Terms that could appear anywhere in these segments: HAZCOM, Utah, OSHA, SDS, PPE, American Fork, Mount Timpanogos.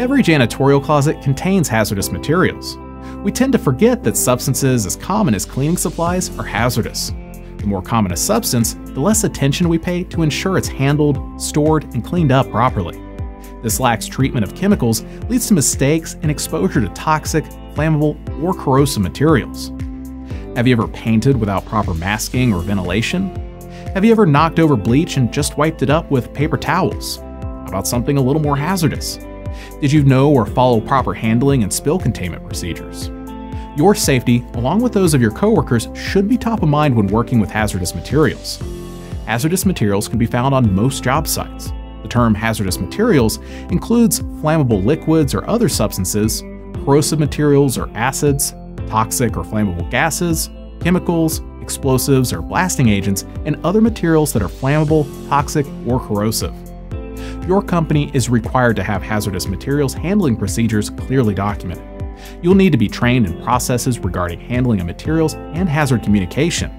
Every janitorial closet contains hazardous materials. We tend to forget that substances as common as cleaning supplies are hazardous. The more common a substance, the less attention we pay to ensure it's handled, stored, and cleaned up properly. This lax treatment of chemicals leads to mistakes and exposure to toxic, flammable, or corrosive materials. Have you ever painted without proper masking or ventilation? Have you ever knocked over bleach and just wiped it up with paper towels? How about something a little more hazardous? Did you know or follow proper handling and spill containment procedures? Your safety, along with those of your coworkers, should be top of mind when working with hazardous materials. Hazardous materials can be found on most job sites. The term hazardous materials includes flammable liquids or other substances, corrosive materials or acids, toxic or flammable gases, chemicals, explosives or blasting agents, and other materials that are flammable, toxic, or corrosive. Your company is required to have hazardous materials handling procedures clearly documented. You'll need to be trained in processes regarding handling of materials and hazard communication.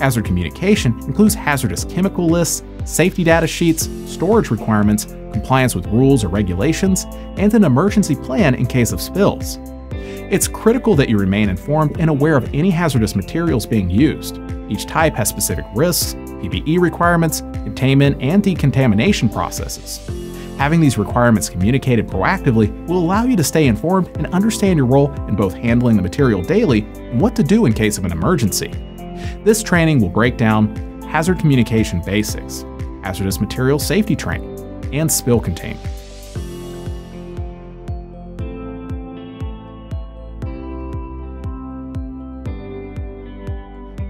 Hazard communication includes hazardous chemical lists, safety data sheets, storage requirements, compliance with rules or regulations, and an emergency plan in case of spills. It's critical that you remain informed and aware of any hazardous materials being used. Each type has specific risks, PPE requirements, containment, and decontamination processes. Having these requirements communicated proactively will allow you to stay informed and understand your role in both handling the material daily and what to do in case of an emergency. This training will break down hazard communication basics, hazardous material safety training, and spill containment.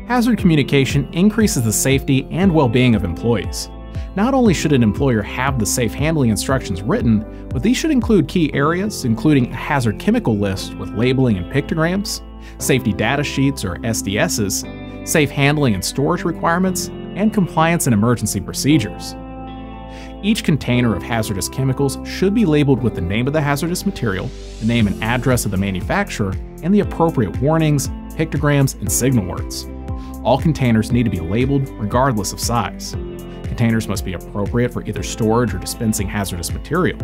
Hazard communication increases the safety and well-being of employees. Not only should an employer have the safe handling instructions written, but these should include key areas, including a hazard chemical list with labeling and pictograms, safety data sheets or SDSs, safe handling and storage requirements, and compliance and emergency procedures. Each container of hazardous chemicals should be labeled with the name of the hazardous material, the name and address of the manufacturer, and the appropriate warnings, pictograms, and signal words. All containers need to be labeled regardless of size. Containers must be appropriate for either storage or dispensing hazardous material.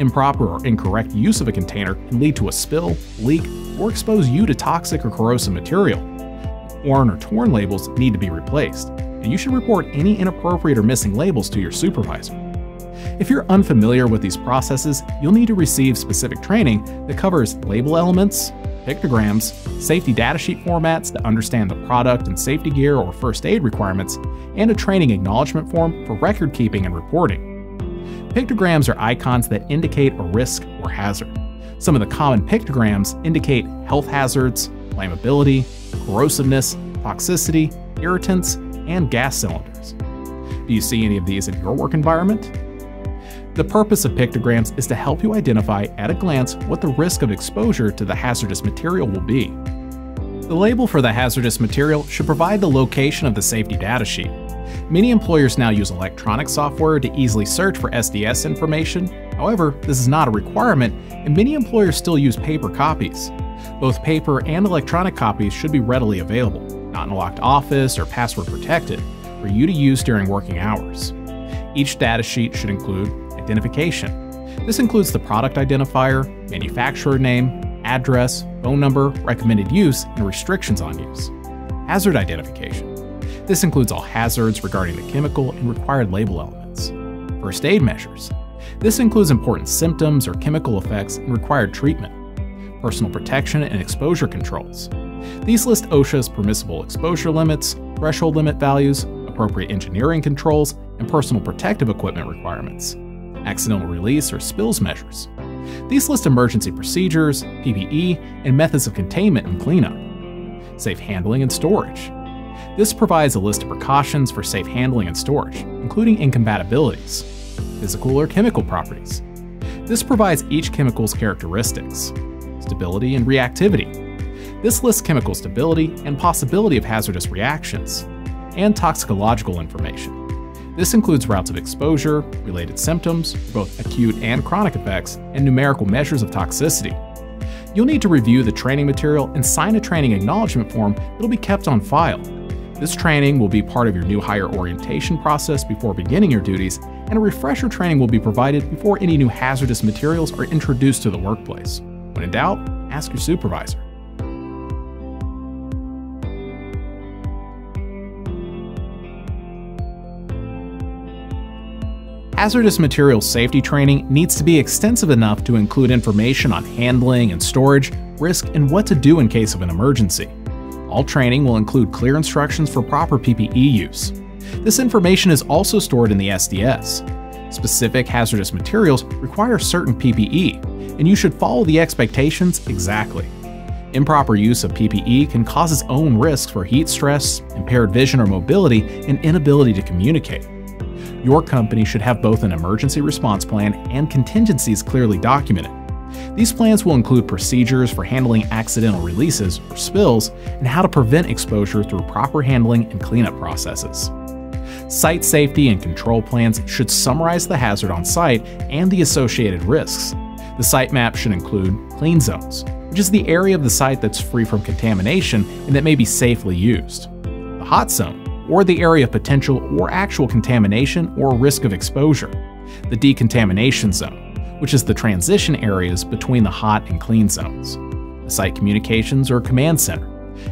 Improper or incorrect use of a container can lead to a spill, leak, or expose you to toxic or corrosive material. Worn or torn labels need to be replaced, and you should report any inappropriate or missing labels to your supervisor. If you're unfamiliar with these processes, you'll need to receive specific training that covers label elements, pictograms, safety data sheet formats to understand the product and safety gear or first aid requirements, and a training acknowledgement form for record keeping and reporting. Pictograms are icons that indicate a risk or hazard. Some of the common pictograms indicate health hazards, flammability, corrosiveness, toxicity, irritants, and gas cylinders. Do you see any of these in your work environment? The purpose of pictograms is to help you identify at a glance what the risk of exposure to the hazardous material will be. The label for the hazardous material should provide the location of the safety data sheet. Many employers now use electronic software to easily search for SDS information. However, this is not a requirement, and many employers still use paper copies. Both paper and electronic copies should be readily available, not in a locked office or password protected, for you to use during working hours. Each data sheet should include identification. This includes the product identifier, manufacturer name, address, phone number, recommended use, and restrictions on use. Hazard identification. This includes all hazards regarding the chemical and required label elements. First aid measures. This includes important symptoms or chemical effects and required treatment. Personal protection and exposure controls. These list OSHA's permissible exposure limits, threshold limit values, appropriate engineering controls, and personal protective equipment requirements. Accidental release or spills measures. These list emergency procedures, PPE, and methods of containment and cleanup. Safe handling and storage. This provides a list of precautions for safe handling and storage, including incompatibilities, physical or chemical properties. This provides each chemical's characteristics, stability and reactivity. This lists chemical stability and possibility of hazardous reactions, and toxicological information. This includes routes of exposure, related symptoms, both acute and chronic effects, and numerical measures of toxicity. You'll need to review the training material and sign a training acknowledgement form that'll be kept on file. This training will be part of your new hire orientation process before beginning your duties, and a refresher training will be provided before any new hazardous materials are introduced to the workplace. When in doubt, ask your supervisor. Hazardous materials safety training needs to be extensive enough to include information on handling and storage, risk, and what to do in case of an emergency. All training will include clear instructions for proper PPE use. This information is also stored in the SDS. Specific hazardous materials require certain PPE, and you should follow the expectations exactly. Improper use of PPE can cause its own risks for heat stress, impaired vision or mobility, and inability to communicate. Your company should have both an emergency response plan and contingencies clearly documented. These plans will include procedures for handling accidental releases or spills and how to prevent exposure through proper handling and cleanup processes. Site safety and control plans should summarize the hazard on site and the associated risks. The site map should include clean zones, which is the area of the site that's free from contamination and that may be safely used. The hot zone, or the area of potential or actual contamination or risk of exposure. The decontamination zone, which is the transition areas between the hot and clean zones. A site communications or command center,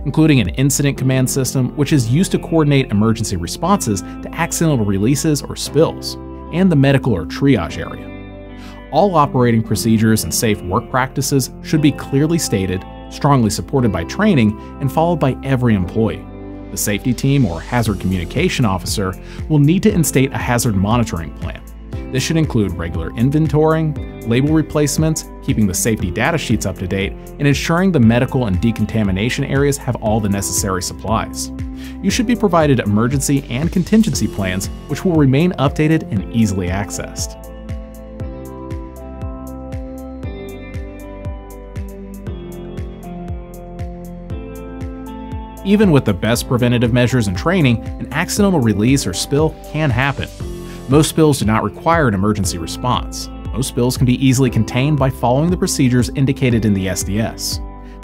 including an incident command system, which is used to coordinate emergency responses to accidental releases or spills, and the medical or triage area. All operating procedures and safe work practices should be clearly stated, strongly supported by training, and followed by every employee. The safety team or hazard communication officer will need to instate a hazard monitoring plan. This should include regular inventorying, label replacements, keeping the safety data sheets up to date, and ensuring the medical and decontamination areas have all the necessary supplies. You should be provided emergency and contingency plans, which will remain updated and easily accessed. Even with the best preventative measures and training, an accidental release or spill can happen. Most spills do not require an emergency response. Most spills can be easily contained by following the procedures indicated in the SDS.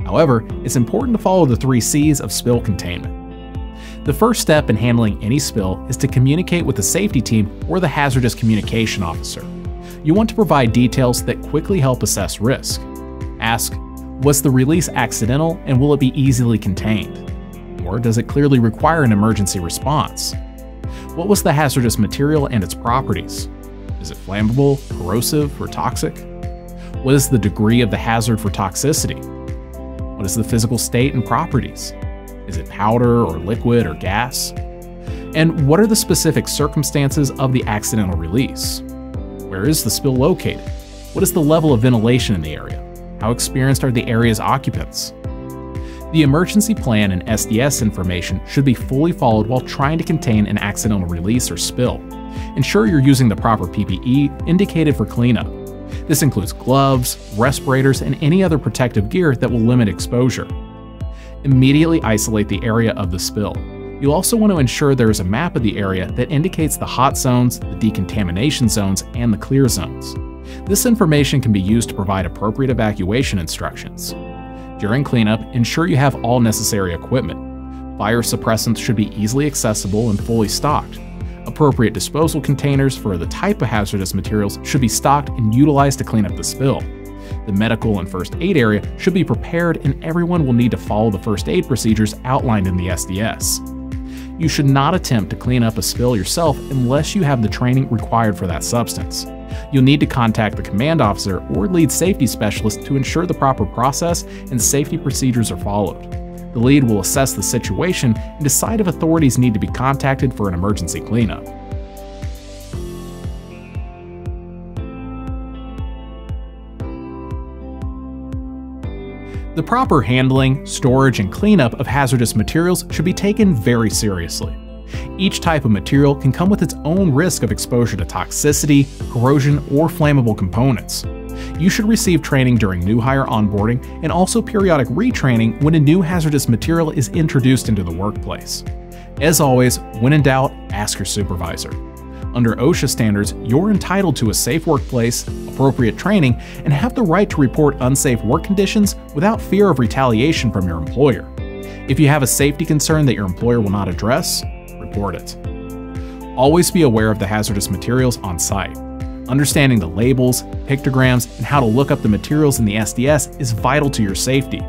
However, it's important to follow the 3 C's of spill containment. The first step in handling any spill is to communicate with the safety team or the hazardous communication officer. You want to provide details that quickly help assess risk. Ask, was the release accidental and will it be easily contained? Or does it clearly require an emergency response? What was the hazardous material and its properties? Is it flammable, corrosive, or toxic? What is the degree of the hazard for toxicity? What is the physical state and properties? Is it powder or liquid or gas? And what are the specific circumstances of the accidental release? Where is the spill located? What is the level of ventilation in the area? How experienced are the area's occupants? The emergency plan and SDS information should be fully followed while trying to contain an accidental release or spill. Ensure you're using the proper PPE indicated for cleanup. This includes gloves, respirators, and any other protective gear that will limit exposure. Immediately isolate the area of the spill. You'll also want to ensure there is a map of the area that indicates the hot zones, the decontamination zones, and the clear zones. This information can be used to provide appropriate evacuation instructions. During cleanup, ensure you have all necessary equipment. Fire suppressants should be easily accessible and fully stocked. Appropriate disposal containers for the type of hazardous materials should be stocked and utilized to clean up the spill. The medical and first aid area should be prepared, and everyone will need to follow the first aid procedures outlined in the SDS. You should not attempt to clean up a spill yourself unless you have the training required for that substance. You'll need to contact the command officer or lead safety specialist to ensure the proper process and safety procedures are followed. The lead will assess the situation and decide if authorities need to be contacted for an emergency cleanup. The proper handling, storage, and cleanup of hazardous materials should be taken very seriously. Each type of material can come with its own risk of exposure to toxicity, corrosion, or flammable components. You should receive training during new hire onboarding and also periodic retraining when a new hazardous material is introduced into the workplace. As always, when in doubt, ask your supervisor. Under OSHA standards, you're entitled to a safe workplace, appropriate training, and have the right to report unsafe work conditions without fear of retaliation from your employer. If you have a safety concern that your employer will not address, report it. Always be aware of the hazardous materials on site. Understanding the labels, pictograms, and how to look up the materials in the SDS is vital to your safety.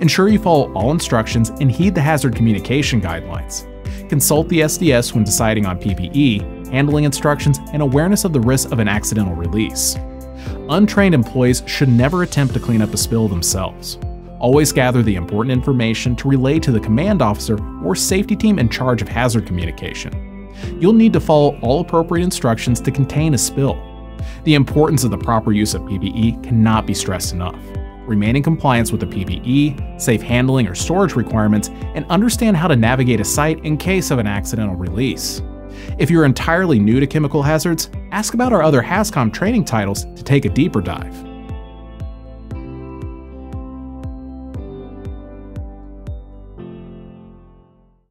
Ensure you follow all instructions and heed the hazard communication guidelines. Consult the SDS when deciding on PPE, handling instructions, and awareness of the risk of an accidental release. Untrained employees should never attempt to clean up a spill themselves. Always gather the important information to relay to the command officer or safety team in charge of hazard communication. You'll need to follow all appropriate instructions to contain a spill. The importance of the proper use of PPE cannot be stressed enough. Remain in compliance with the PPE, safe handling or storage requirements, and understand how to navigate a site in case of an accidental release. If you're entirely new to chemical hazards, ask about our other HAZCOM training titles to take a deeper dive.